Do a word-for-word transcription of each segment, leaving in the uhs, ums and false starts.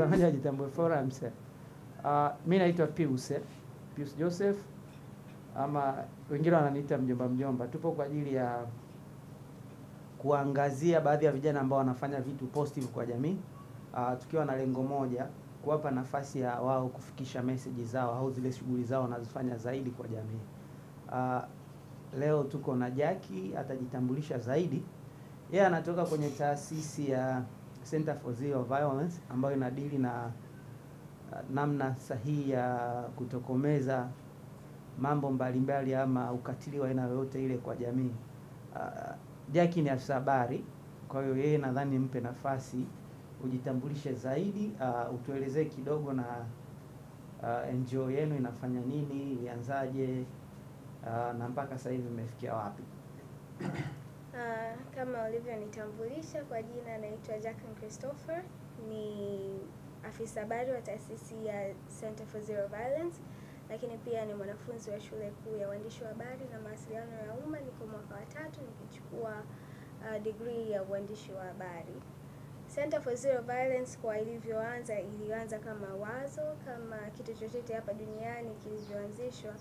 zamani hajitambua forums. Uh, mimi naitwa Pius, Pius Joseph ama wengine wananiita mjomba mjomba. Tupo kwa ajili ya kuangazia baadhi ya vijana ambao wanafanya vitu positive kwa jamii, uh, tukiwa na lengo moja, kuwapa nafasi ya wao kufikisha message zao au zile shughuli zao wanazofanya zaidi kwa jamii. Uh, leo tuko na Jackie, atajitambulisha zaidi. Yeye anatoka kwenye taasisi ya Center for Zero Violence ambayo inadili na namna sahihi ya kutokomeza mambo mbalimbali ama ukatili wa aina yoyote ile kwa jamii. Uh, Jackie ni afisa habari, kwa hiyo yeye nadhani mpe nafasi ujitambulishe zaidi, uh, utuelezee kidogo na uh, N G O yenu inafanya nini, ilianzaje, uh, na mpaka sasa hivi imefikia wapi? Uh, kama ulivyonitambulisha, kwa jina naitwa Jackline Christopher, ni afisa habari wa taasisi ya Center for Zero Violence, lakini pia ni mwanafunzi wa shule kuu ya uandishi wa habari na mawasiliano ya umma. Niko mwaka wa tatu nikichukua uh, degree ya uandishi wa habari. Center for Zero Violence kwa ilivyoanza, ilianza kama wazo, kama kitu chochote hapa duniani kilivyoanzishwa,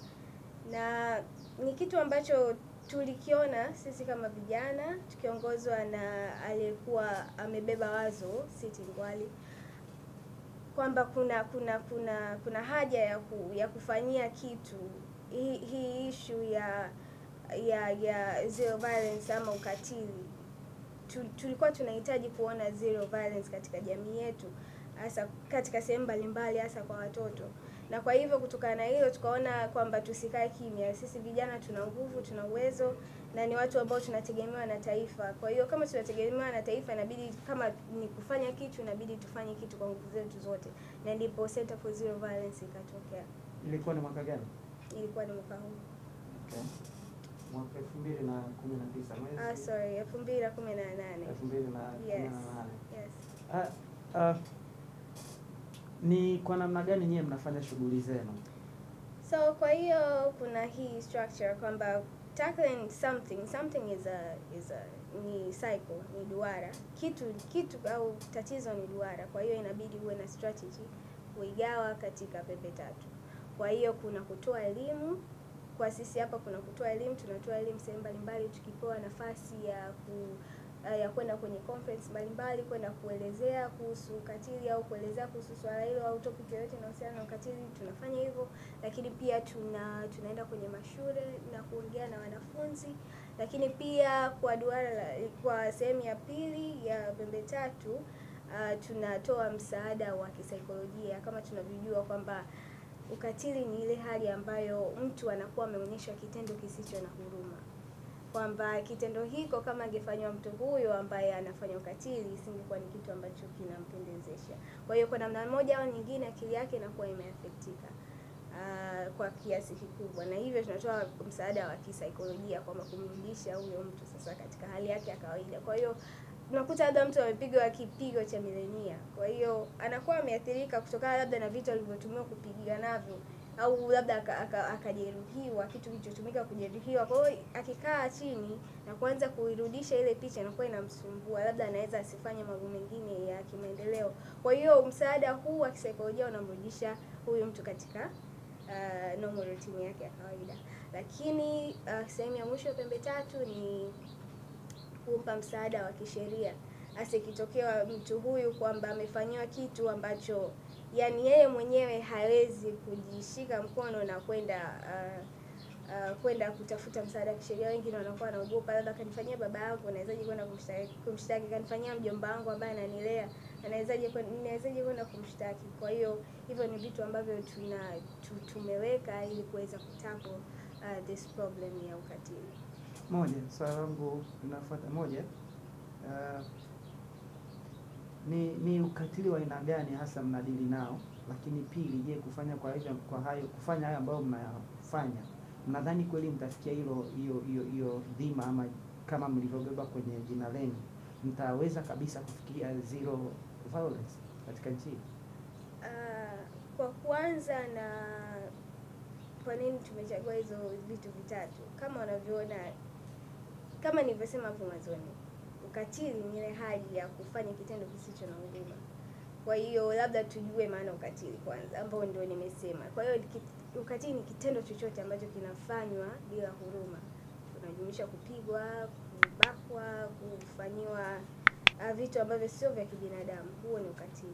na ni kitu ambacho tulikiona sisi kama vijana tukiongozwa na aliyekuwa amebeba wazo Siti Wali, kwamba kuna kuna kuna kuna haja ya ku, ya kufanyia kitu hii hi issue ya ya ya zero violence ama ukatili. Tulikuwa tunahitaji kuona zero violence katika jamii yetu, hasa katika sehemu mbalimbali, hasa kwa watoto. Na kwa hivyo kutokana na hilo tukaona kwamba tusikae kimya. Sisi vijana tuna nguvu, tuna uwezo, na ni watu ambao tunategemewa na taifa. Kwa hiyo kama tunategemewa na taifa, inabidi kama ni kufanya kitu, inabidi tufanye kitu kwa nguvu zetu zote. Na ndipo Center for Zero Violence ikatokea. Ilikuwa ni mwaka gani? Ilikuwa ni mwaka huu. Okay. Mwaka elfu mbili na kumi na tisa mwezi. Ah sorry, elfu mbili na kumi na nane. elfu mbili na kumi na nane. Yes. Yes. Ah ah Ni kwa namna gani nyie mnafanya shughuli zenu? So kwa hiyo kuna hii structure kwamba tackling something, something is a is a ni cycle, ni duara. Kitu kitu au tatizo ni duara. Kwa hiyo inabidi uwe na strategy kuigawa katika pembe tatu. Kwa hiyo kuna kutoa elimu. Kwa sisi hapa kuna kutoa elimu, tunatoa elimu sehemu mbalimbali, tukipewa nafasi ya ku ya kwenda kwenye conference mbalimbali, kwenda kuelezea kuhusu ukatili au kuelezea kuhusu swala hilo au topic yoyote inayohusiana na ukatili, tunafanya hivyo. Lakini pia tuna tunaenda kwenye mashule na kuongea na wanafunzi. Lakini pia kwa duara, kwa sehemu ya pili ya pembe tatu, uh, tunatoa msaada wa kisaikolojia. Kama tunavyojua kwamba ukatili ni ile hali ambayo mtu anakuwa ameonyesha kitendo kisicho na huruma, kwamba kitendo hiko kama angefanywa mtu huyo ambaye anafanya ukatili isingekuwa ni kitu ambacho kinampendezesha. Kwa hiyo kwa namna moja au nyingine akili yake inakuwa imeaffectika uh, kwa kiasi kikubwa, na hivyo tunatoa msaada wa kisaikolojia kwa kumrudisha huyo mtu sasa katika hali yake ya kawaida. Kwa hiyo unakuta labda mtu amepigwa kipigo cha milenia, kwa hiyo anakuwa ameathirika kutokana labda na vitu alivyotumia kupigiwa navyo, au labda akajeruhiwa, kitu kilichotumika kujeruhiwa. Kwa hiyo akikaa chini na kuanza kuirudisha ile picha inakuwa inamsumbua, labda anaweza asifanye mambo mengine ya kimaendeleo. Kwa hiyo msaada huu wa kisaikolojia unamrudisha huyu mtu katika uh, normal routine yake ya kawaida. Lakini uh, sehemu ya mwisho pembe tatu ni kumpa msaada wa kisheria, asikitokea mtu huyu kwamba amefanywa kitu ambacho yani yeye mwenyewe hawezi kujishika mkono na kwenda uh, uh, kwenda kutafuta msaada kisheria. Wengine wanakuwa wanaogopa, labda kanifanyia baba yangu, nawezaje kwenda kumshtaki kumshtaki kanifanyia mjomba wangu ambaye ananilea, nawezaje nawezaje kwenda kumshtaki. Kwa hiyo hivyo ni vitu ambavyo tuna tumeweka ili kuweza kutackle uh, this problem ya ukatili. Moja, swali langu linafuata moja. Uh, ni ni ukatili wa aina gani hasa mnadili nao? Lakini pili, je, kufanya kwa hiyo kwa hayo kufanya hayo ambayo mnayafanya, mnadhani kweli mtafikia hilo hiyo hiyo hiyo dhima, ama kama mlivyobeba kwenye jina lenu mtaweza kabisa kufikia zero violence katika nchi? Uh, kwa kwanza na kwa nini tumechagua hizo vitu vitatu? Kama unavyoona, kama nilivyosema hapo mwanzoni, ukatili ni ile hali ya kufanya kitendo kisicho na huruma. Kwa hiyo labda tujue maana ukatili kwanza, ambao ndio nimesema. Kwa hiyo ukatili ni kitendo chochote ambacho kinafanywa bila huruma. Tunajumuisha kupigwa, kubakwa, kufanyiwa vitu ambavyo sio vya kibinadamu. Huo ni ukatili.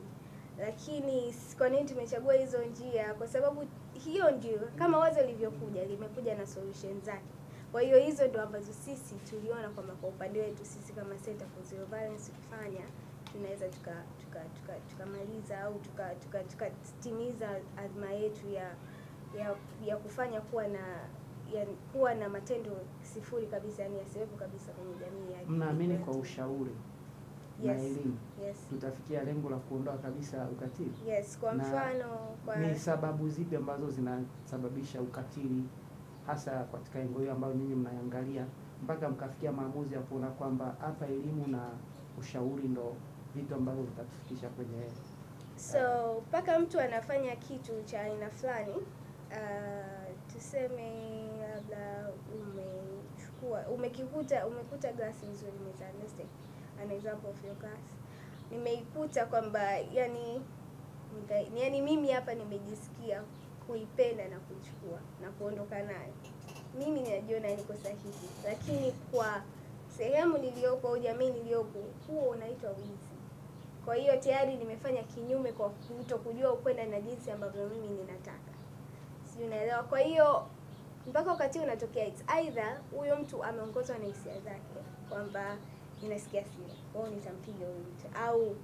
Lakini kwa nini tumechagua hizo njia? Kwa sababu hiyo ndio kama wazo lilivyokuja, limekuja na solution zake. Kwa hiyo hizo ndio ambazo sisi tuliona kwamba kwa upande wetu sisi kama Center for Zero Violence kufanya, tunaweza tuka tuka tuka tukamaliza au tuka tuka tukatimiza azma yetu ya ya ya kufanya kuwa na ya kuwa na matendo sifuri kabisa, yani yasiwepo kabisa kwenye jamii yetu. Mnaamini kwa ushauri, yes, na elimu, yes, tutafikia lengo la kuondoa kabisa ukatili? Yes, kwa mfano kwa ni sababu zipi ambazo zinasababisha ukatili hasa katika eneo hilo ambalo ninyi mnaangalia mpaka mkafikia maamuzi ya kuona kwamba hapa elimu na ushauri ndo vitu ambavyo vitatufikisha kwenye hili? So mpaka mtu anafanya kitu cha aina fulani, uh, tuseme labda umechukua umekikuta umekuta glasi nzuri mezani, mistake an example of your glass, nimeikuta kwamba yani yani mimi hapa nimejisikia kuipenda na kuchukua na kuondoka nayo, mimi ninajiona niko sahihi, lakini kwa sehemu niliyopo au jamii niliyopo huo unaitwa wizi. Kwa hiyo tayari nimefanya kinyume kwa kutokujua ukwenda na jinsi ambavyo mimi ninataka. Sio, unaelewa? Kwa hiyo mpaka wakati unatokea it's either huyo mtu ameongozwa na hisia zake kwamba ninasikia siri, kwa hiyo nitampiga huyo mtu, au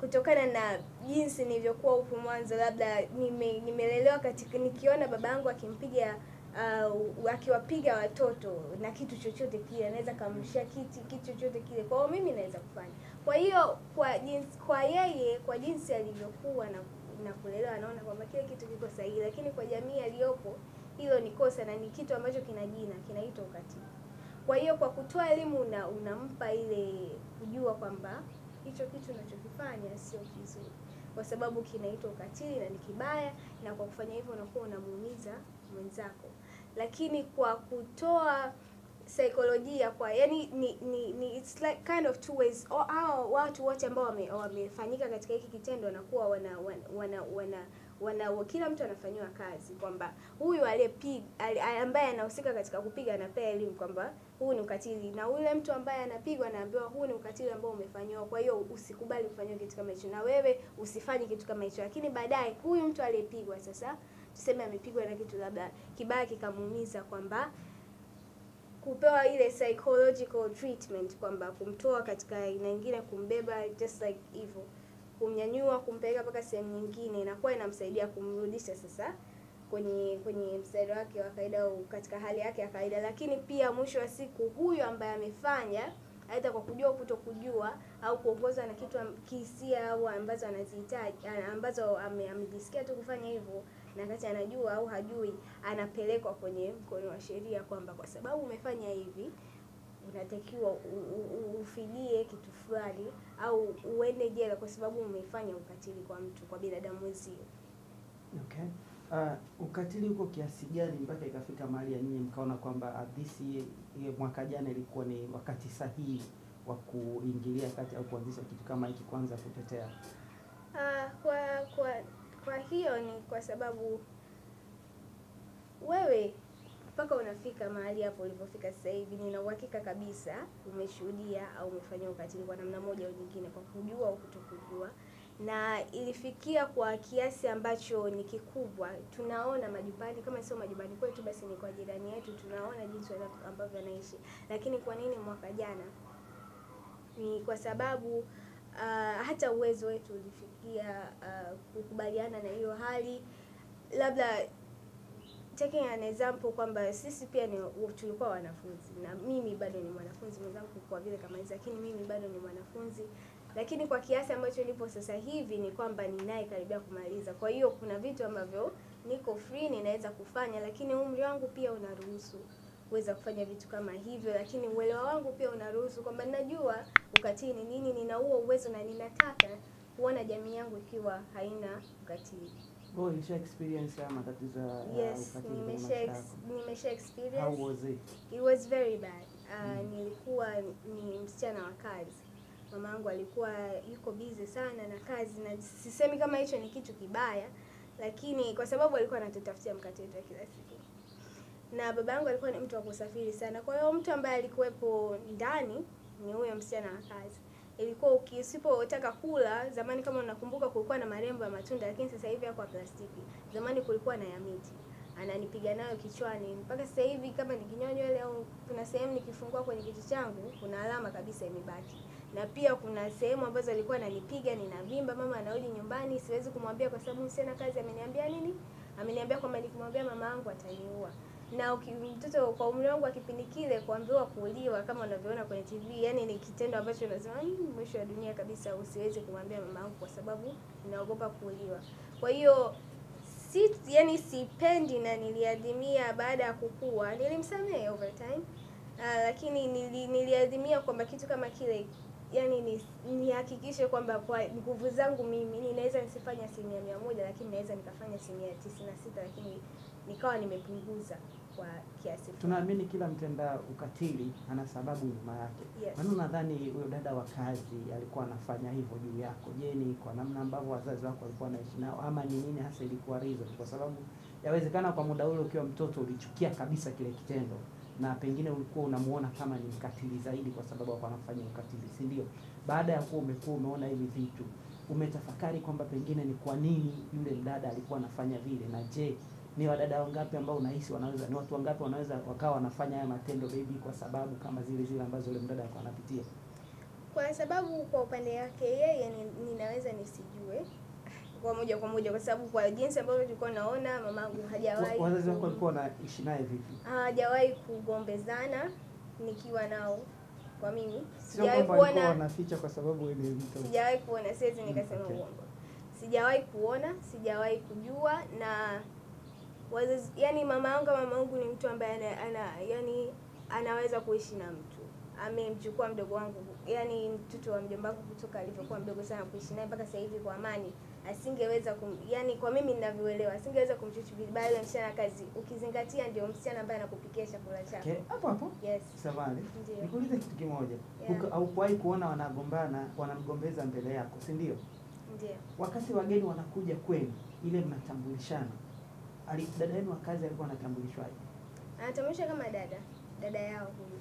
kutokana na jinsi nilivyokuwa upo mwanzo, labda nime, nimelelewa katika nikiona babangu akimpiga Uh, akiwapiga watoto na kitu chochote kile, anaweza kamshia kiti kitu chochote kile, kwa hiyo mimi naweza kufanya. Kwa hiyo kwa jinsi kwa yeye kwa jinsi alivyokuwa na na kulelewa, anaona kwamba kile kitu kiko sahihi, lakini kwa jamii aliyopo hilo ni kosa na ni kitu ambacho kina jina, kinaitwa ukatili. Kwa hiyo kwa kutoa elimu na unampa ile kujua kwamba hicho kitu unachokifanya sio kizuri, kwa sababu kinaitwa ukatili na ni kibaya, na kwa kufanya hivyo unakuwa unamuumiza mwenzako. Lakini kwa kutoa saikolojia kwa yani ni, ni ni it's like kind of two ways. Au au watu wote ambao wamefanyika wame katika hiki kitendo wanakuwa wana wana wana, wana kila mtu anafanywa kazi kwamba huyu aliyepiga ambaye anahusika katika kupiga anapewa elimu kwamba huu ni ukatili, na yule mtu ambaye anapigwa anaambiwa huu ni ukatili ambao umefanywa, kwa hiyo usikubali kufanywa kitu kama hicho na wewe usifanye kitu kama hicho. Lakini baadaye huyu mtu aliyepigwa sasa tuseme amepigwa na kitu labda kibaya kikamuumiza, kwamba kupewa ile psychological treatment kwamba kumtoa katika ina nyingine, kumbeba just like evil, kumnyanyua kumpeleka mpaka sehemu nyingine, inakuwa inamsaidia kumrudisha sasa kwenye kwenye msaada wake wa kaida au katika hali yake ya kaida. Lakini pia mwisho wa siku huyu ambaye amefanya hata kwa kujua au kutokujua au kuongozwa na kitu kihisia au ambazo anazihitaji ambazo amejisikia tu kufanya hivyo, na kati anajua au hajui, anapelekwa kwenye mkono wa sheria kwamba kwa sababu umefanya hivi unatakiwa ufilie kitu fulani au uende jela kwa sababu umefanya ukatili kwa mtu, kwa binadamu mwenzio. Okay. Uh, ukatili uko kiasi gani mpaka ikafika mahali ya nyinyi mkaona kwamba adhisi mwaka jana ilikuwa ni wakati sahihi wa kuingilia kati au kuanzisha kitu kama hiki kwanza kutetea? Uh, kwa kwa Kwa hiyo ni kwa sababu wewe mpaka unafika mahali hapo ulipofika sasa hivi, nina uhakika kabisa umeshuhudia au umefanya ukatili kwa namna moja au nyingine, kwa kujua au kutokujua, na ilifikia kwa kiasi ambacho ni kikubwa. Tunaona majumbani, kama sio majumbani kwetu basi ni kwa jirani yetu, tunaona jinsi ambavyo anaishi. Lakini kwa nini mwaka jana? Ni kwa sababu Uh, hata uwezo wetu ulifikia uh, kukubaliana na hiyo hali. Labda taking an example kwamba sisi pia ni tulikuwa wanafunzi, na mimi bado ni mwanafunzi, mwenzangu kwa vile kama hizo, lakini mimi bado ni mwanafunzi. Lakini kwa kiasi ambacho nipo sasa hivi ni kwamba ninaye karibia kumaliza, kwa hiyo kuna vitu ambavyo niko free ninaweza kufanya, lakini umri wangu pia unaruhusu uweza kufanya vitu kama hivyo, lakini uelewa wangu pia unaruhusu kwamba najua ukatili ni nini, ninaua uwezo na ninataka kuona jamii yangu ikiwa haina ukatili. Oh, nimesha experience ya matatizo ya yes, ukatili. Yes, nimesha nimesha experience. How was it? It was very bad. Uh, mm. Nilikuwa ni msichana wa kazi. mamangu alikuwa yuko busy sana na kazi, na sisemi kama hicho ni kitu kibaya, lakini kwa sababu alikuwa anatutafutia mkate wetu kila siku. Na babangu alikuwa ni mtu wa kusafiri sana. Kwa hiyo mtu ambaye alikuwepo ndani ni huyo msichana wa kazi. Ilikuwa usipotaka kula, zamani kama unakumbuka kulikuwa na marembo ya matunda, lakini sasa hivi yako ya plastiki. Zamani kulikuwa na ya miti. Ananipiga nayo kichwani. Mpaka sasa hivi kama nikinyoa nywele au kuna sehemu nikifungua kwenye kichwa changu, kuna alama kabisa imebaki. Na pia kuna sehemu ambazo alikuwa ananipiga ninavimba, mama anarudi nyumbani, siwezi kumwambia kwa sababu msichana kazi ameniambia nini? Ameniambia kwamba nikimwambia mamangu ataniua. Na mtoto kwa umri wangu kipindi kile kuambiwa kuuliwa kama unavyoona kwenye T V, yani ni kitendo ambacho unasema mwisho wa dunia kabisa, usiweze kumwambia mamangu kwa sababu ninaogopa kuuliwa. Kwa hiyo si yani sipendi, na niliadhimia baada ya kukua. Nilimsamehe over time. Uh, lakini nili, niliadhimia kwamba kitu kama kile yani nihakikishe kwamba kwa nguvu zangu mimi ninaweza nisifanye asilimia mia moja, lakini naweza nikafanya asilimia tisini na sita, lakini nikawa nimepunguza kwa kiasi fulani. Tunaamini kila mtenda ukatili ana sababu nyuma yake. Yes. Maana nadhani huyo dada wa kazi alikuwa anafanya hivyo juu yako. Je, ni kwa namna ambavyo wazazi wako walikuwa wanaishi nao ama ni nini hasa ilikuwa rizo? Kwa sababu yawezekana kwa muda ule ukiwa mtoto ulichukia kabisa kile kitendo, na pengine ulikuwa unamuona kama ni mkatili zaidi kwa sababu alikuwa anafanya ukatili, si ndio? Baada ya kuwa umekuwa umeona hivi vitu, umetafakari kwamba pengine ni kwa nini yule dada alikuwa anafanya vile, na je ni wadada wangapi ambao unahisi wanaweza, ni watu wangapi wanaweza wakawa wanafanya haya matendo baby kwa sababu kama zile zile ambazo yule mdada alikuwa anapitia? Kwa sababu kwa upande wake yeye ninaweza nisijue kwa moja kwa moja kwa sababu kwa jinsi ambavyo tulikuwa naona mamangu hajawahi. Wazazi wako walikuwa wanaishi naye vipi? Hajawahi kugombezana nikiwa nao. Kwa mimi sijawahi kuona anaficha kwa sababu yeye mtu. Sijawahi kuona, siwezi nikasema uongo. Sijawahi kuona, sijawahi kujua. Na wazazi, yani mama yangu kama mamangu ni mtu ambaye ana yani anaweza kuishi na mtu. Amemchukua mdogo wangu, yani mtoto wa mjomba wangu kutoka alipokuwa mdogo sana kuishi naye mpaka sasa hivi kwa amani. Asingeweza kum, yani kwa mimi ninavyoelewa asingeweza kumchuchu vibaya yule msichana kazi, ukizingatia ndio msichana ambaye anakupikia chakula chako. Okay. Hapo hapo. Yes. Sawa. Nikuulize kitu kimoja. Yeah. Au kuwahi kuona wanagombana, wanamgombeza mbele yako, si ndio? Ndio. Wakati wageni wanakuja kwenu, ile mnatambulishana, dada yenu wa kazi alikuwa anatambulishwaje? Anatambulishwa kama dada, dada yao huyu.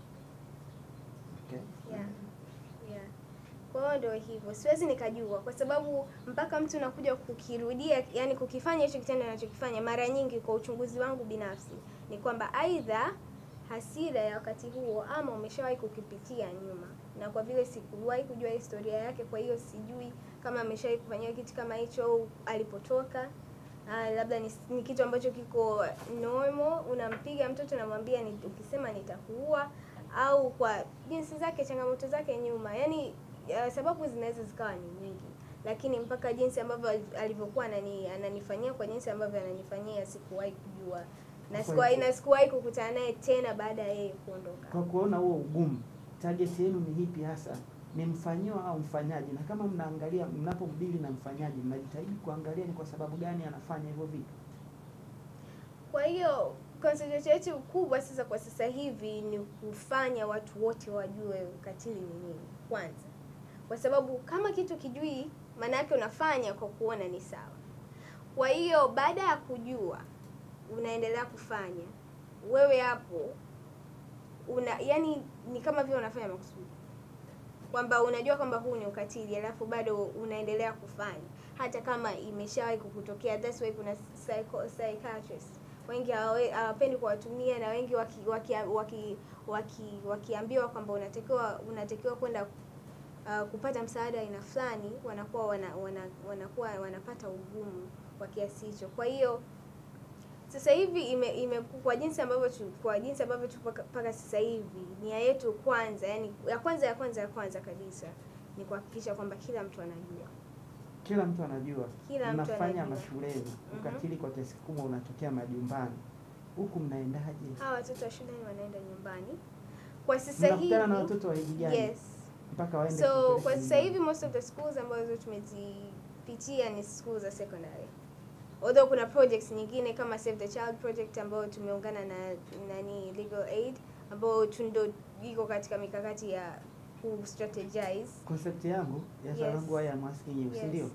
Okay. Yeah. Yeah. Kwa hiyo ndio hivyo. Siwezi nikajua kwa sababu mpaka mtu nakuja kukirudia, yani kukifanya hicho kitendo anachokifanya mara nyingi, kwa uchunguzi wangu binafsi ni kwamba aidha hasira ya wakati huo ama umeshawahi kukipitia nyuma. Na kwa vile sikuwahi kujua historia yake, kwa hiyo sijui kama ameshawahi kufanya kitu kama hicho alipotoka. Uh, labda ni, ni kitu ambacho kiko normal, unampiga mtoto na mwambia ni, ukisema nitakuua, au kwa jinsi zake changamoto zake nyuma. Yani uh, sababu zinaweza zikawa ni nyingi, lakini mpaka jinsi ambavyo alivyokuwa anani, ananifanyia kwa jinsi ambavyo ananifanyia sikuwahi kujua. Na sikuwahi na sikuwahi kukutana naye tena baada ya yeye kuondoka. Kwa kuona huo ugumu, target yenu ni hipi hasa? Ni mfanyiwa au mfanyaji? Na kama mnaangalia mnapomdili na mfanyaji, mnajitahidi kuangalia ni kwa sababu gani anafanya hivyo vitu. Kwa hiyo concentration yetu kubwa sasa kwa sasa hivi ni kufanya watu wote wajue ukatili ni nini kwanza, kwa sababu kama kitu kijui maana yake unafanya kwa kuona ni sawa. Kwa hiyo baada ya kujua unaendelea kufanya wewe hapo una yani ni kama vile unafanya makusudi, kwamba unajua kwamba huu ni ukatili alafu bado unaendelea kufanya hata kama imeshawahi kukutokea. That's why kuna psycho, psychiatrists wengi hawapendi kuwatumia, na wengi wakiambiwa waki, waki, waki, waki kwamba unatakiwa unatakiwa kwenda uh, kupata msaada aina fulani, wanakuwa wana, wana, wanakuwa wanapata ugumu kwa kiasi hicho. Kwa hiyo sasa hivi ime, ime kwa jinsi ambavyo kwa jinsi ambavyo tupaka sasa hivi nia yetu kwanza, yani ya kwanza ya kwanza ya kwanza kabisa ni kuhakikisha kwamba kila mtu anajua. Kila mtu anajua. Kila mtu anafanya mashuleni, ukatili kwa kiasi kikubwa unatokea majumbani. Huku mnaendaje? Hawa watoto wa shuleni wanaenda nyumbani. Kwa sasa hivi tunakutana na watoto wa vijana. Yes. Mpaka waende. So kwa sasa hivi most of the schools ambazo tumezipitia ni schools za secondary. Although kuna projects nyingine kama Save the Child project ambayo tumeungana na nani Legal Aid ambayo tundo iko katika mikakati ya ku-strategize. Concept yangu ya salangu yes. ya maskini yes. Sindio?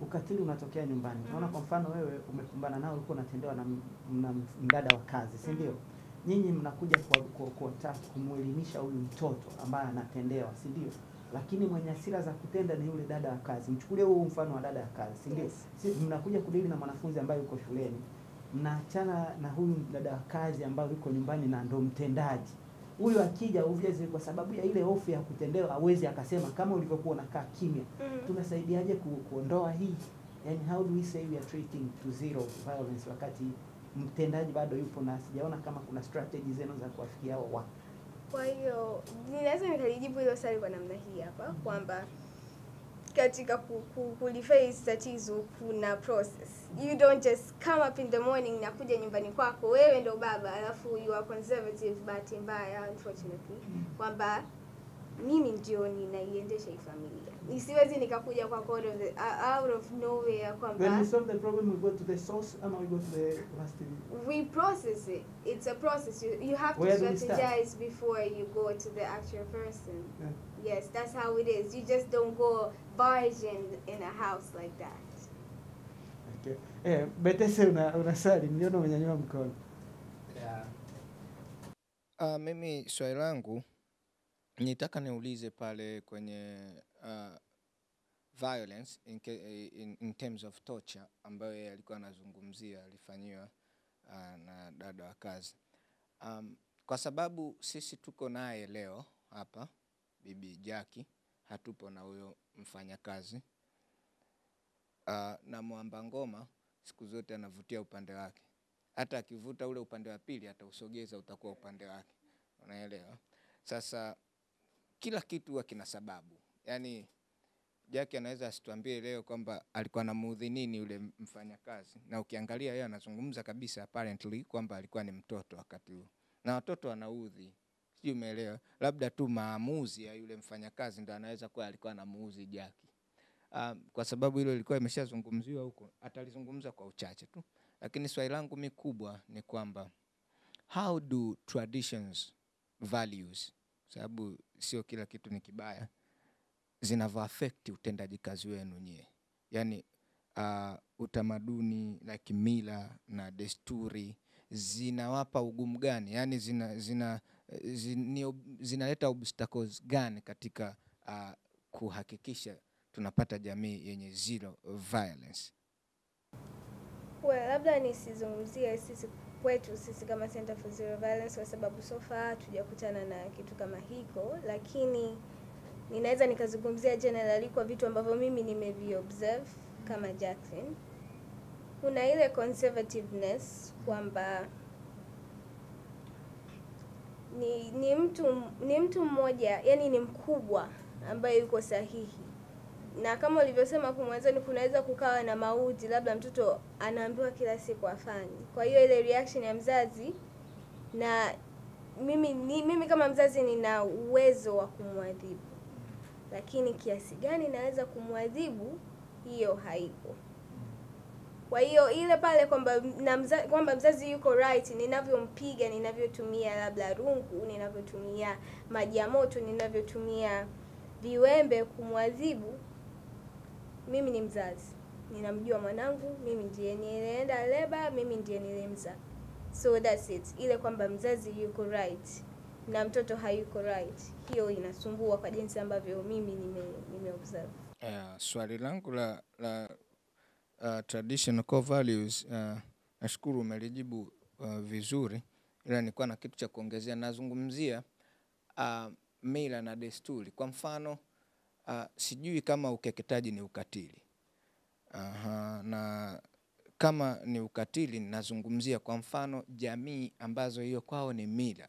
Ukatili unatokea nyumbani. Mm. Naona kwa mfano wewe umekumbana nao ulikuwa unatendewa na, na mdada wa kazi, sindio? Mm. Nyinyi mnakuja kwa kwa, kwa tatu kumuelimisha huyu mtoto ambaye anatendewa, sindio? Lakini mwenye hasira za kutenda ni yule dada wa kazi. Mchukulie huo mfano wa dada wa kazi, sindio? Yes. Sisi mnakuja kudili na mwanafunzi ambaye yuko shuleni. Mnaachana na huyu dada wa kazi ambaye yuko nyumbani na ndo mtendaji. Huyo akija obviously kwa sababu ya ile hofu ya kutendewa hawezi akasema kama ulivyokuwa unakaa kimya. Mm. Tunasaidiaje ku, kuondoa hii? Yani how do we say we are treating to zero violence wakati mtendaji bado yupo na sijaona kama kuna strategies zenu za kuwafikia wao wa. Kwa hiyo ninaweza nikalijibu hilo swali kwa namna hii hapa kwamba katika kuliface tatizo kuna process. You don't just come up in the morning na kuja nyumbani kwako wewe ndo baba alafu you are conservative but mbaya unfortunately kwamba mimi ndio ninaiendesha hii familia. Nisiwezi nikakuja kwa out of the, uh, out of nowhere kwamba when we solve the problem we go to the source and we go to the last thing. We process it. It's a process. You, you have to Where strategize before you go to the actual person. Yeah. Yes, that's how it is. You just don't go barge in, in a house like that. Okay. Eh, betese una una sali niliona umenyanyua mkono. Yeah. Ah, uh, mimi swali langu nitaka niulize pale kwenye uh, violence in, in in terms of torture ambayo alikuwa anazungumzia alifanyiwa uh, na dada wa kazi. Um, kwa sababu sisi tuko naye leo hapa Bibi Jackie hatupo na huyo mfanyakazi. Uh, na Mwamba Ngoma siku zote anavutia upande wake. Hata akivuta ule upande wa pili atausogeza utakuwa upande wake. Unaelewa? Sasa kila kitu huwa kina sababu. Yaani Jackie anaweza asituambie leo kwamba alikuwa anamuudhi nini yule mfanyakazi. Na ukiangalia yeye anazungumza kabisa apparently kwamba alikuwa ni mtoto wakati huo. Na watoto wanaudhi. Sio umeelewa? Labda tu maamuzi ya yule mfanyakazi ndio anaweza kuwa alikuwa anamuudhi Jackie. Um, kwa sababu hilo lilikuwa imeshazungumziwa huko, atalizungumza kwa uchache tu. Lakini swali langu mimi kubwa ni kwamba how do traditions, values, sababu sio kila kitu ni kibaya, zinavyoaffect utendaji kazi wenu nyie? Yaani uh, utamaduni, like mila na desturi zinawapa ugumu gani? Yaani zina zina zina zinaleta obstacles gani katika uh, kuhakikisha tunapata jamii yenye zero violence? Well, labda nisizungumzie sisi kwetu sisi kama Center for Zero Violence kwa sababu so far hatujakutana na kitu kama hiko, lakini ninaweza nikazungumzia generally kwa vitu ambavyo mimi nimeviobserve kama Jackline. Kuna ile conservativeness kwamba ni ni mtu ni mtu mmoja, yani ni mkubwa ambaye yuko sahihi. Na kama ulivyosema kumwanzoni kunaweza kukawa na mauti, labda mtoto anaambiwa kila siku afanye. Kwa hiyo ile reaction ya mzazi na mimi ni, mimi kama mzazi nina uwezo wa kumwadhibu. Lakini kiasi gani naweza kumwadhibu hiyo haipo. Kwa hiyo ile pale kwamba mza, kwamba mzazi yuko right, ninavyompiga, ninavyotumia labda rungu, ninavyotumia maji ya moto, ninavyotumia viwembe kumwadhibu, mimi ni mzazi. Ninamjua mwanangu, mimi ndiye nilienda leba, mimi ndiye nilimza. So that's it. Ile kwamba mzazi yuko right na mtoto hayuko right. Hiyo inasumbua kwa jinsi ambavyo mimi nime nimeobserve. Yeah, swali langu la la uh, traditional core values uh, nashukuru umelijibu uh, vizuri. Ila nilikuwa na kitu cha kuongezea, nazungumzia uh, mila na desturi. Kwa mfano uh, sijui kama ukeketaji ni ukatili. Aha, na kama ni ukatili ninazungumzia kwa mfano jamii ambazo hiyo kwao ni mila.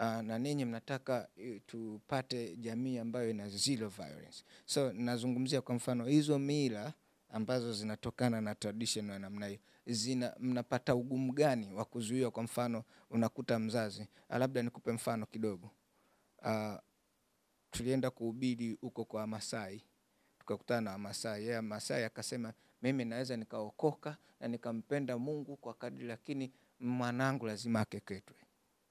Uh, na ninyi mnataka uh, tupate jamii ambayo ina zero violence. So ninazungumzia kwa mfano hizo mila ambazo zinatokana na tradition na namna hiyo, zina mnapata ugumu gani wa kuzuia? Kwa mfano unakuta mzazi, labda nikupe mfano kidogo. Uh, tulienda kuhubiri huko kwa Masai, tukakutana na Masai. Yeye Masai akasema mimi naweza nikaokoka na nikampenda Mungu kwa kadri, lakini mwanangu lazima akeketwe.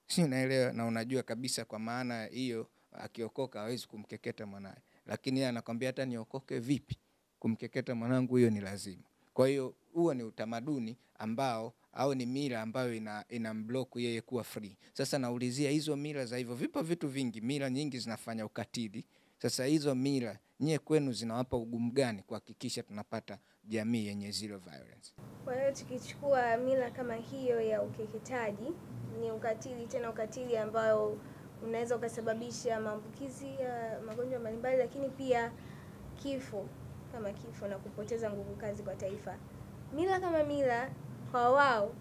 Si unaelewa? Na unajua kabisa kwa maana hiyo akiokoka hawezi kumkeketa mwanae. Lakini yeye anakuambia hata niokoke vipi, kumkeketa mwanangu hiyo ni lazima. Kwa hiyo huo ni utamaduni ambao au ni mila ambayo ina, ina block yeye kuwa free. Sasa naulizia hizo mila za hivyo, vipo vitu vingi, mila nyingi zinafanya ukatili. Sasa hizo mila nyie kwenu zinawapa ugumu gani kuhakikisha tunapata jamii yenye zero violence? Kwa hiyo tukichukua mila kama hiyo ya ukeketaji, ni ukatili, tena ukatili ambao unaweza ukasababisha maambukizi ya magonjwa mbalimbali, lakini pia kifo kama kifo na kupoteza nguvu kazi kwa taifa. Mila kama mila kwa wao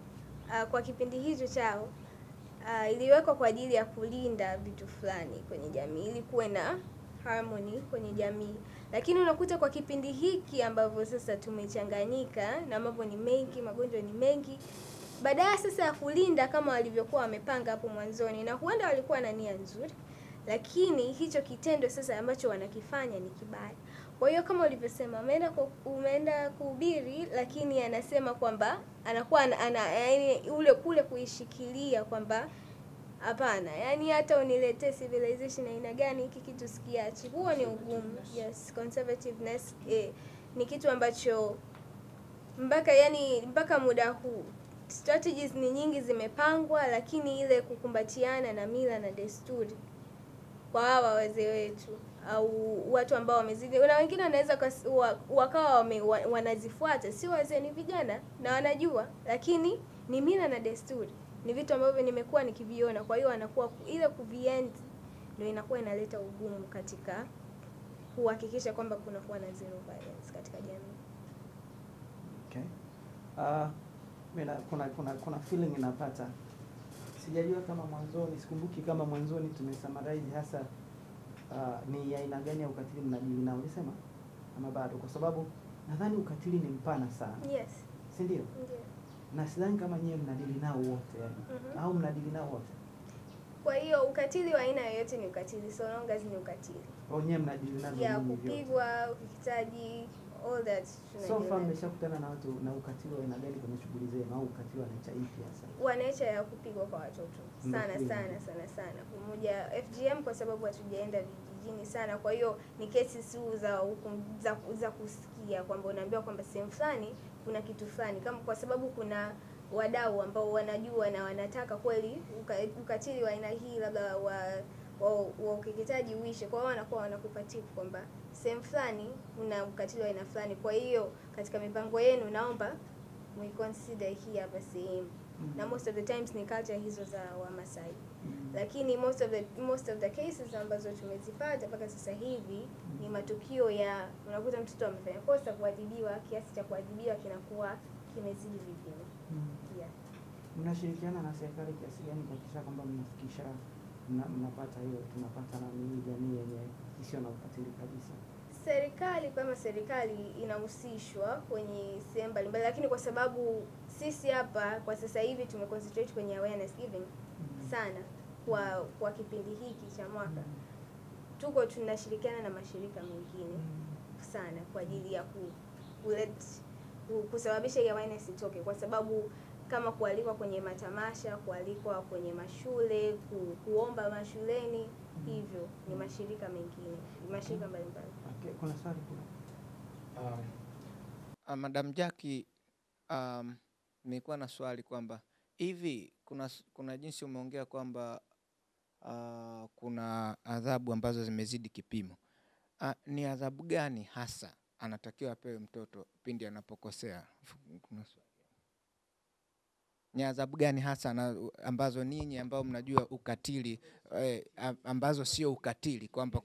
kwa kipindi hicho chao iliwekwa kwa ajili ya kulinda vitu fulani kwenye jamii, ili kuwe na harmony kwenye jamii. Lakini unakuta kwa kipindi hiki ambavyo sasa tumechanganyika na mambo ni mengi, magonjwa ni mengi, badala sasa ya kulinda kama walivyokuwa wamepanga hapo mwanzoni, na huenda walikuwa na nia nzuri, lakini hicho kitendo sasa ambacho wanakifanya ni kibaya. Kwa hiyo kama ulivyosema, umeenda umeenda kuhubiri, lakini anasema kwamba anakuwa ana yaani ule kule kuishikilia kwamba hapana, yani hata uniletee civilization aina gani hiki kitu sikiachi. Huo ni ugumu. Yes, conservativeness eh, ni kitu ambacho mpaka yani mpaka muda huu strategies ni nyingi zimepangwa, lakini ile kukumbatiana na mila na desturi kwa hawa wazee wetu au watu ambao wamezidi, na wengine wanaweza wakawa wanazifuata, si wazee, ni vijana na wanajua, lakini ni mila na desturi, ni vitu ambavyo nimekuwa nikiviona. Kwa hiyo anakuwa ile kuvienzi ndio inakuwa inaleta ugumu katika kuhakikisha kwamba kuna kuwa na zero violence katika jamii. Okay. Uh, mimi kuna kuna kuna feeling inapata. Sijajua kama mwanzoni, sikumbuki kama mwanzoni tumesummarize hasa uh, ni aina gani ya ukatili mnajili na ulisema ama bado, kwa sababu nadhani ukatili ni mpana sana. Yes. Si ndio? Ndio. Na sidhani kama nyinyi mnadili nao wote yani. Mm-hmm. Au mnadili nao wote. Kwa hiyo ukatili wa aina yoyote ni ukatili, so long as ni ukatili. Au nyinyi mnadili nao wote. Ya kupigwa, ukikitaji, all that. So far mmeshakutana na watu na ukatili wa aina gani kwenye shughuli zenu au ukatili wa nature ipi hasa? Wa nature ya kupigwa kwa watoto. Sana sana sana sana. Pamoja F G M kwa sababu hatujaenda vijijini sana. Kwa hiyo ni kesi sio za za, za kusikia kwamba unaambiwa kwamba sehemu fulani kuna kitu fulani, kama kwa sababu kuna wadau ambao wanajua na wanataka kweli ukatili wa aina hii labda wa wa, wa ukeketaji uishe. Kwa hiyo wanakuwa wanakupa tip kwamba sehemu fulani kuna ukatili wa aina fulani, kwa hiyo katika mipango yenu naomba mwe consider hii hapa sehemu. Na most of the times ni culture hizo za Wamasai. Lakini most of the most of the cases ambazo tumezipata mpaka sasa hivi ni matukio ya unakuta mtoto amefanya kosa, kuadhibiwa, kiasi cha kuadhibiwa kinakuwa kimezidi vipimo. Mm-hmm. Yeah. Mnashirikiana na serikali kiasi gani kuhakikisha kwamba mnafikisha mnapata hiyo tunapata na mimi jamii yenye isiyo na ukatili kabisa? Serikali kama serikali inahusishwa kwenye sehemu mbalimbali, lakini kwa sababu sisi hapa kwa sasa hivi tumeconcentrate kwenye awareness giving sana kwa kwa kipindi hiki cha mwaka, tuko tunashirikiana na mashirika mengine sana kwa ajili ya ku, kulet, kusababisha awareness itoke, kwa sababu kama kualikwa kwenye matamasha, kualikwa kwenye mashule, ku, kuomba mashuleni, hivyo ni mashirika mengine, mashirika mbalimbali. Okay, kuna swali kuna. Um, uh, Madam Jackie, um nilikuwa na swali kwamba hivi kuna kuna jinsi umeongea kwamba uh, kuna adhabu ambazo zimezidi kipimo. Uh, ni adhabu gani hasa anatakiwa apewe mtoto pindi anapokosea? Kuna swali. Ni adhabu gani hasa na, ambazo ninyi ambao mnajua ukatili eh, ambazo sio ukatili kwamba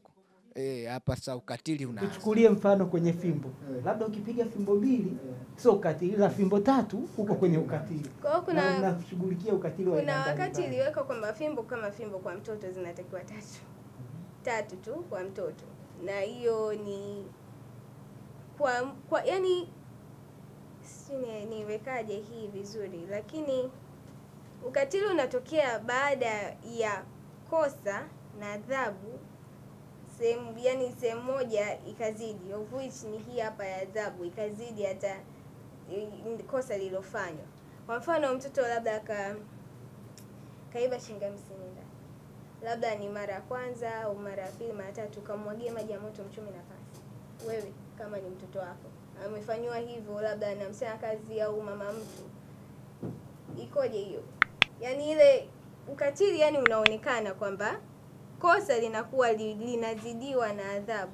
eh hapa sasa ukatili una chukulie mfano kwenye fimbo, yeah. Labda ukipiga fimbo mbili, yeah. Sio ukatili, la fimbo tatu uko kwenye ukatili. Kwa kuna unashughulikia ukatili wa aina gani? Kuna wakati iliweka kwamba fimbo kama fimbo kwa mtoto zinatakiwa tatu. Tatu tu kwa mtoto. Na hiyo ni kwa kwa yani sini niwekaje hii vizuri, lakini ukatili unatokea baada ya kosa na adhabu sehemu, yani sehemu moja ikazidi, of which ni hii hapa ya adhabu ikazidi hata kosa lilofanywa. Kwa mfano mtoto labda ka kaiba shilingi hamsini, labda ni mara ya kwanza au mara ya pili mara tatu, kamwagia maji ya moto, mchome na pasi. Wewe kama ni mtoto wako amefanywa hivyo, labda na msema kazi au mama mtu, ikoje hiyo? Yaani ile ukatili, yani unaonekana kwamba kosa linakuwa linazidiwa na adhabu.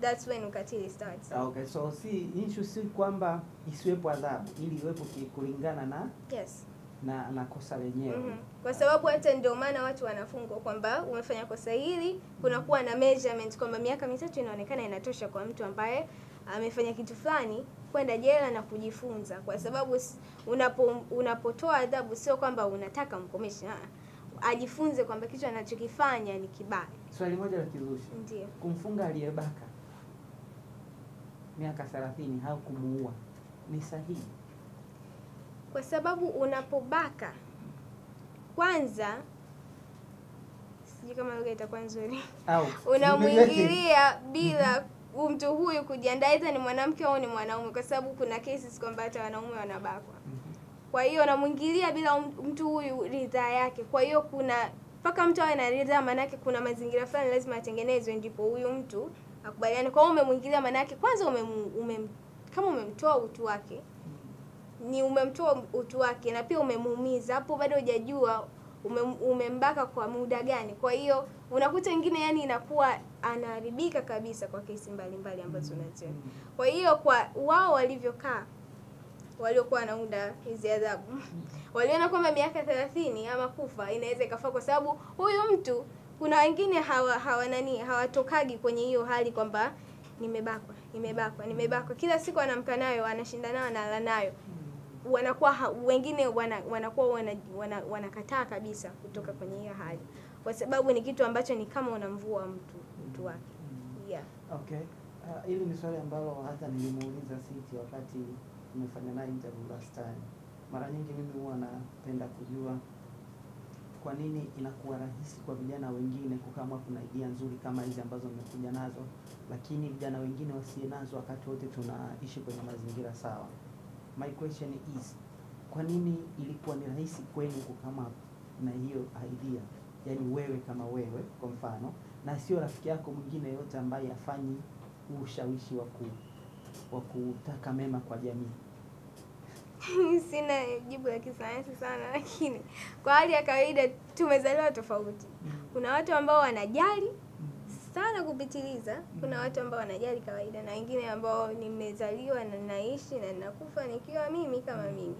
That's when ukatili starts. Okay, so si issue si kwamba isiwepo adhabu, ili iwepo kulingana na yes na na kosa lenyewe. Mm -hmm. Kwa sababu hata ndio maana watu wanafungwa, kwamba umefanya kosa hili, kuna kuwa na measurement kwamba miaka mitatu inaonekana inatosha kwa mtu ambaye amefanya kitu fulani kwenda jela na kujifunza. Kwa sababu unapo, unapotoa adhabu sio kwamba unataka mkomeshe, ajifunze kwamba kitu anachokifanya ni kibaya. Swali moja la kizusha. Ndio. Kumfunga aliyebaka miaka thelathini au kumuua ni sahihi? Kwa sababu unapobaka, kwanza sijui kama lugha itakuwa nzuri, unamuingilia bila mtu huyu kujiandaa, iza ni mwanamke au ni mwanaume, kwa sababu kuna cases kwamba hata wanaume wanabakwa. Kwa hiyo unamuingilia bila mtu huyu ridhaa yake. Kwa hiyo kuna paka mtu awe na ridhaa, maana yake kuna mazingira fulani lazima atengenezwe ndipo huyu mtu akubaliane. Kwa hiyo umemuingilia, maana yake kwanza ume, ume kama umemtoa utu wake, ni umemtoa utu wake na pia umemuumiza. Hapo bado hujajua umembaka ume kwa muda gani. Kwa hiyo unakuta wengine yani inakuwa anaharibika kabisa kwa kesi mbalimbali ambazo unaziona. Kwa hiyo kwa wao walivyokaa, waliokuwa wanaunda hizi adhabu, waliona kwamba miaka thelathini ama kufa inaweza ikafaa, kwa sababu huyu mtu kuna wengine hawa hawa nani hawatokagi kwenye hiyo hali kwamba nimebakwa, nimebakwa, nimebakwa. Kila siku anamka nayo, anashindana, analala nayo. Wanakuwa wengine wana, wanakuwa wanakataa wana, wana kabisa kutoka kwenye hiyo hali, kwa sababu ni kitu ambacho ni kama unamvua mtu mtu wake. Yeah. Okay. Uh, hili ni swali ambalo hata nilimuuliza Siti wakati nimefanya naye interview last time. Mara nyingi mimi huwa napenda kujua kwa nini inakuwa rahisi kwa vijana wengine kukamua kuna idea nzuri kama hizi ambazo mmekuja nazo, lakini vijana wengine wasiye nazo wakati wote tunaishi kwenye mazingira sawa. My question is, kwa nini ilikuwa ni rahisi kwenu kukama na hiyo idea? Yani wewe kama wewe kwa mfano, na sio rafiki yako mwingine yote ambaye afanyi ushawishi wa kutaka mema kwa jamii. Sina jibu la kisayansi sana, lakini kwa hali ya kawaida tumezaliwa tofauti. Kuna watu ambao wanajali sana kupitiliza, kuna watu ambao wanajali kawaida, na wengine ambao nimezaliwa na naishi na nakufa nikiwa mimi kama mimi.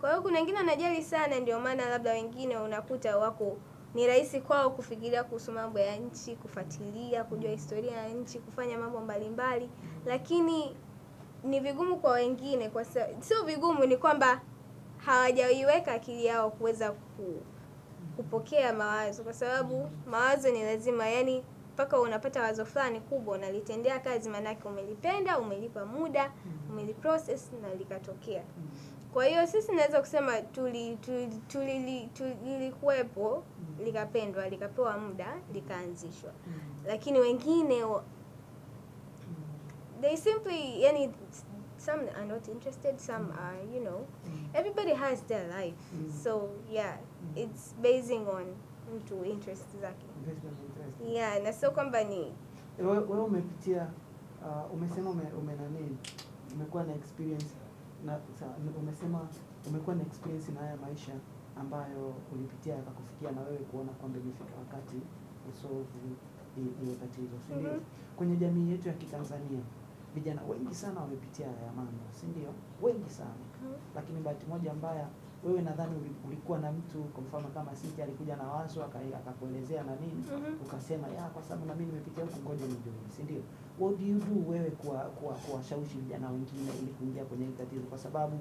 Kwa hiyo kuna wengine wanajali sana, ndio maana labda wengine unakuta wako ni rahisi kwao kufikiria kuhusu mambo ya nchi, kufuatilia, kujua historia ya nchi, kufanya mambo mbalimbali, lakini ni vigumu kwa wengine. Kwa sio vigumu, ni kwamba hawajaiweka akili yao kuweza ku, kupokea mawazo, kwa sababu mawazo ni lazima, yani mpaka unapata wazo fulani kubwa unalitendea kazi, maana yake umelipenda, umelipa muda, umeliprocess na likatokea. Kwa hiyo sisi naweza kusema tuli tuli lilikuwepo, likapendwa, likapewa muda, likaanzishwa. Lakini wengine they simply, yani some are not interested, some are, you know, everybody has their life. So yeah, it's basing on mtu interest zake. Yeah, na sio kwamba ni wewe umepitia uh, umesema ume, ume nani umekuwa na experience na umesema umekuwa na experience na haya maisha ambayo ulipitia yakakufikia na wewe kuona kwamba imefika wakati usolve ile tatizo, si ndio? Kwenye jamii yetu ya Kitanzania vijana wengi sana wamepitia haya mambo, si ndio? Wengi sana. Mm -hmm. Lakini bahati moja mbaya, wewe nadhani ulikuwa na mtu kwa mfano kama Siti alikuja na wazo akakuelezea na nini, mm -hmm. ukasema ya kwa sababu na mimi nimepitia huko, ngoja nijue, si ndio? What do you do wewe kwa kwa kuwashawishi vijana wengine ili kuingia kwenye tatizo, kwa sababu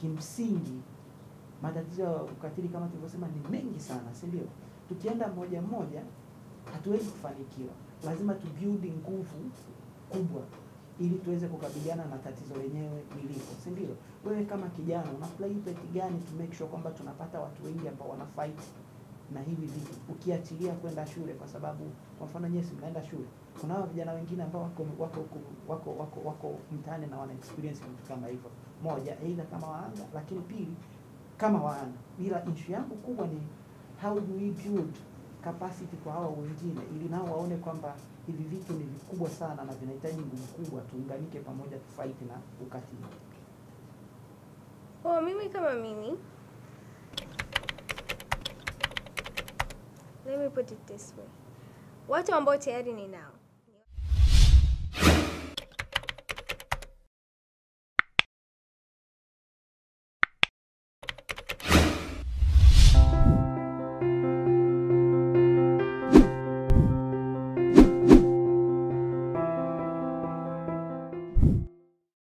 kimsingi matatizo ya ukatili kama tulivyosema ni mengi sana, si ndio? Tukienda moja moja hatuwezi kufanikiwa. Lazima tu build nguvu kubwa ili tuweze kukabiliana na tatizo lenyewe lilipo, si ndio? Wewe kama kijana una play part gani to make sure kwamba tunapata watu wengi ambao wana fight na hivi vitu, ukiachilia kwenda shule? Kwa sababu kwa mfano nyinyi mnaenda shule, kuna vijana wengine ambao wako wako wako wako, wako mtaani na wana experience vitu kama hivyo. Moja, aidha kama waanga, lakini pili kama waanga. Bila issue yangu kubwa ni how do we build capacity kwa hawa wengine ili nao waone kwamba hivi vitu ni vikubwa sana na vinahitaji nguvu kubwa, tuunganike pamoja tufight na ukatili. Oh, mimi kama mimi. Let me put it this way. Watu ambao tayari ni nao.